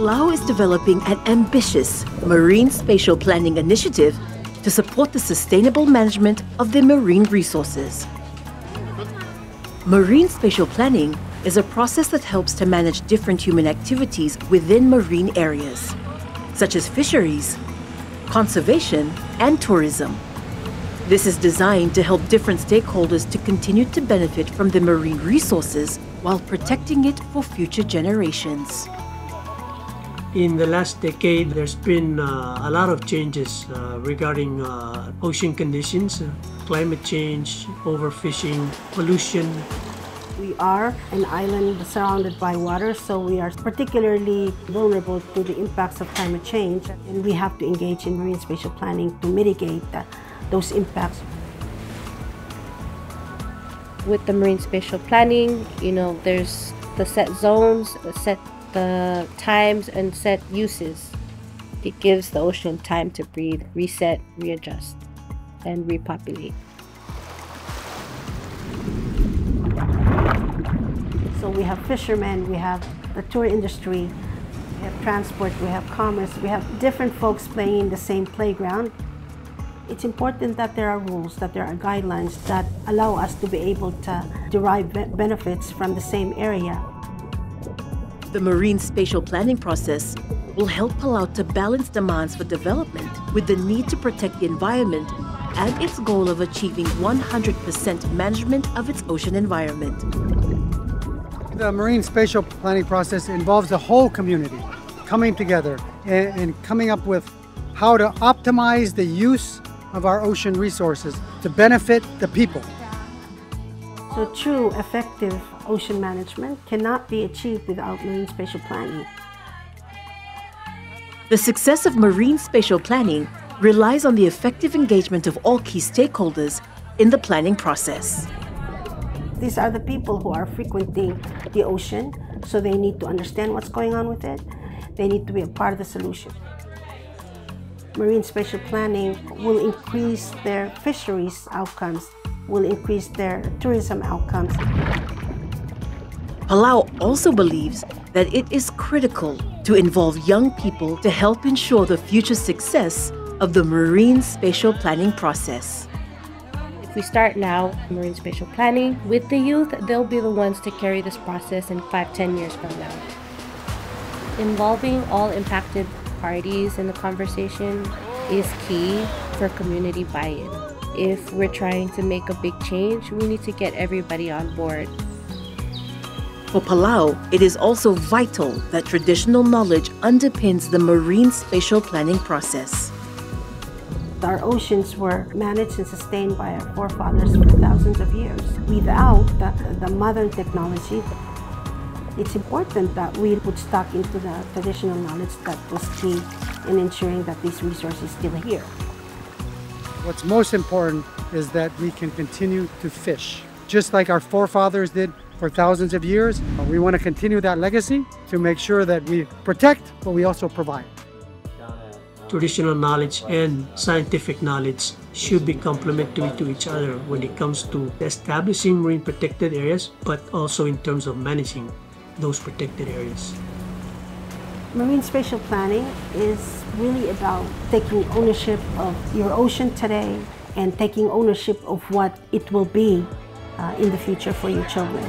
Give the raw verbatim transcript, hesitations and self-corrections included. Palau is developing an ambitious marine spatial planning initiative to support the sustainable management of their marine resources. Marine spatial planning is a process that helps to manage different human activities within marine areas, such as fisheries, conservation, and tourism. This is designed to help different stakeholders to continue to benefit from the marine resources while protecting it for future generations. In the last decade, there's been uh, a lot of changes uh, regarding uh, ocean conditions, uh, climate change, overfishing, pollution. We are an island surrounded by water, so we are particularly vulnerable to the impacts of climate change, and we have to engage in marine spatial planning to mitigate that, those impacts. With the marine spatial planning, you know, there's the set zones, the set the times and set uses. It gives the ocean time to breathe, reset, readjust, and repopulate. So we have fishermen, we have the tour industry, we have transport, we have commerce, we have different folks playing in the same playground. It's important that there are rules, that there are guidelines that allow us to be able to derive benefits from the same area. The marine spatial planning process will help Palau to balance demands for development with the need to protect the environment and its goal of achieving one hundred percent management of its ocean environment. The marine spatial planning process involves the whole community coming together and coming up with how to optimize the use of our ocean resources to benefit the people. So true, effective ocean management cannot be achieved without marine spatial planning. The success of marine spatial planning relies on the effective engagement of all key stakeholders in the planning process. These are the people who are frequenting the ocean, so they need to understand what's going on with it. They need to be a part of the solution. Marine spatial planning will increase their fisheries outcomes, will increase their tourism outcomes. Palau also believes that it is critical to involve young people to help ensure the future success of the marine spatial planning process. If we start now marine spatial planning with the youth, they'll be the ones to carry this process in five, ten years from now. Involving all impacted parties in the conversation is key for community buy-in. If we're trying to make a big change, we need to get everybody on board. For Palau, it is also vital that traditional knowledge underpins the marine spatial planning process. Our oceans were managed and sustained by our forefathers for thousands of years. Without the, the modern technology, it's important that we put stock into the traditional knowledge that was key in ensuring that these resources still are here. What's most important is that we can continue to fish, just like our forefathers did for thousands of years. We want to continue that legacy to make sure that we protect, but we also provide. Traditional knowledge and scientific knowledge should be complementary to each other when it comes to establishing marine protected areas, but also in terms of managing those protected areas. Marine spatial planning is really about taking ownership of your ocean today and taking ownership of what it will be uh, in the future for your children.